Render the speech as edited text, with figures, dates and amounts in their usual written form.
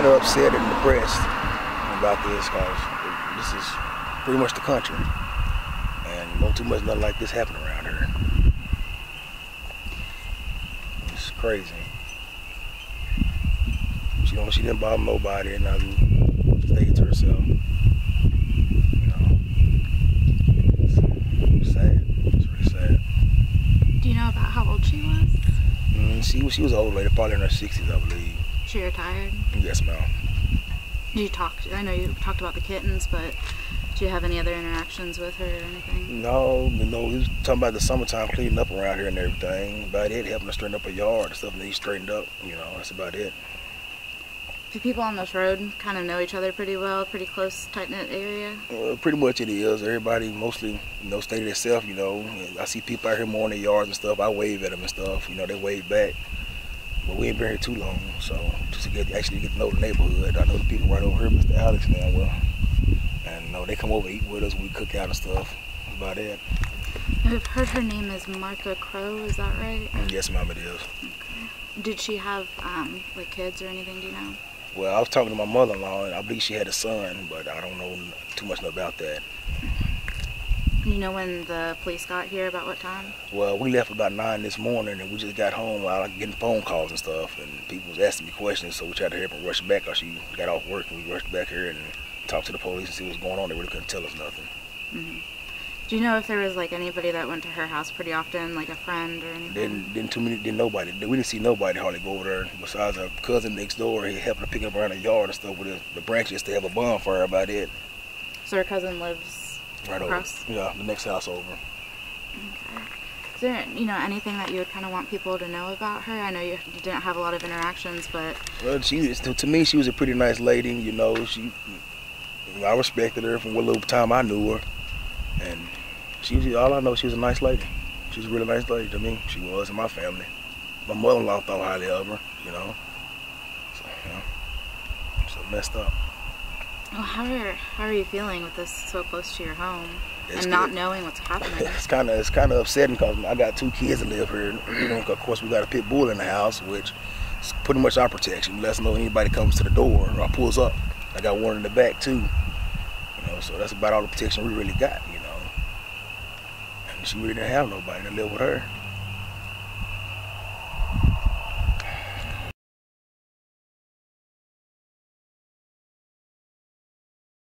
kind of upset and depressed about this because this is pretty much the country. And you know too much nothing like this happening around here. It's crazy. She didn't bother nobody, and I stayed to herself. About how old she was? She was an old lady, probably in her 60s, I believe. She retired? Yes, ma'am. I know you talked about the kittens, but do you have any other interactions with her or anything? No, you know, we was talking about the summertime cleaning up around here and everything. About it, helping her straighten up her yard and stuff, and then he straightened up, you know, that's about it. Do people on this road kind of know each other pretty well, pretty close, tight-knit area? Well, pretty much it is. Everybody mostly, you know, stay to themselves, you know. I see people out here more in their yards and stuff. I wave at them and stuff. You know, they wave back. But we ain't been here too long, so just to actually get to know the neighborhood. I know the people right over here, Mr. Alex, now, well. And, you know, they come over, eat with us, we cook out and stuff. That's about that. I've heard her name is Marka Crow, is that right? Yes, ma'am, it is. Okay. Did she have, like, kids or anything, do you know? Well, I was talking to my mother-in-law, and I believe she had a son, but I don't know too much about that. You know when the police got here, about what time? Well, we left about 9 this morning, and we just got home. I was getting phone calls and stuff, and people was asking me questions, so we tried to help her rush back. She got off work, and we rushed back here and talked to the police and see what was going on. They really couldn't tell us nothing. Mm-hmm. Do you know if there was like anybody that went to her house pretty often, like a friend or anything? Didn't nobody. We didn't see nobody hardly go over there besides our cousin next door. He helped her pick up around the yard and stuff with the branches to have a bonfire about it. So her cousin lives right across? Over. Yeah, the next house over. Okay. Is there, you know, anything that you would kind of want people to know about her? I know you didn't have a lot of interactions, but well, to me, she was a pretty nice lady. You know, I respected her from what little time I knew her, and. All I know, she was a nice lady. She was a really nice lady to me. She was in my family. My mother-in-law thought highly of her, you know. So, you know, so messed up. Well, how are you feeling with this so close to your home and not knowing what's happening? It's kind of upsetting because I got 2 kids that live here. You know, of course, we got a pit bull in the house, which is pretty much our protection. We let us know if anybody comes to the door or pulls up. I got one in the back too. You know, so that's about all the protection we really got. You know. She really didn't have nobody to live with her.